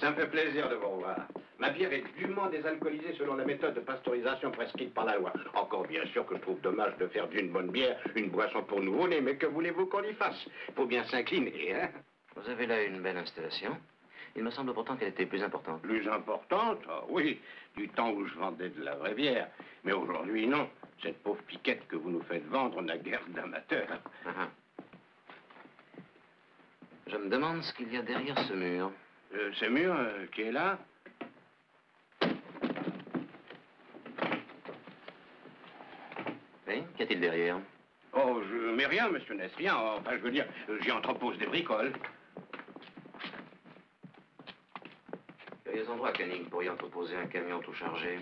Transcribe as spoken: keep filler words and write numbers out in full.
Ça me fait plaisir de vous revoir. Ma bière est dûment désalcoolisée selon la méthode de pasteurisation prescrite par la loi. Encore bien sûr que je trouve dommage de faire d'une bonne bière une boisson pour nouveau-nés, mais que voulez-vous qu'on y fasse? Faut bien s'incliner, hein? Vous avez là une belle installation. Il me semble pourtant qu'elle était plus importante. Plus importante? Oh, oui, du temps où je vendais de la vraie bière. Mais aujourd'hui, non. Cette pauvre piquette que vous nous faites vendre n'a guère d'amateur. Ah. Je me demande ce qu'il y a derrière ce mur. Euh, ce mur euh, qui est là? Oui, qu'y a-t-il derrière? Oh, je mets rien, monsieur Ness, rien. Enfin, je veux dire, j'y entrepose des bricoles. Il y a des endroits, Canning, pour y entreposer un camion tout chargé.